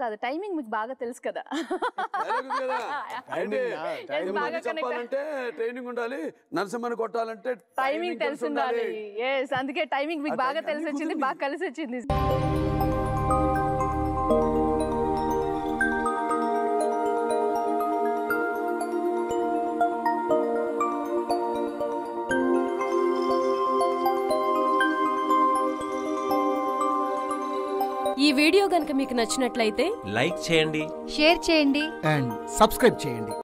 Dialogue కాదు timing మీకు బాగా తెలుసు కదా డైలాగ్ కదా అంటే టైమింగ్ బాగా చెప్పాలంటే ట్రైనింగ్ ఉండాలి నరసింహని కొట్టాలంటే టైమింగ్ తెలుసు ఉండాలి yes అందుకే టైమింగ్ మీకు బాగా తెలుసు వచ్చింది బాగా కలిసి వచ్చింది ఈ వీడియో గనుక మీకు నచ్చినట్లయితే లైక్ చేయండి షేర్ చేయండి అండ్ సబ్స్క్రైబ్ చేయండి।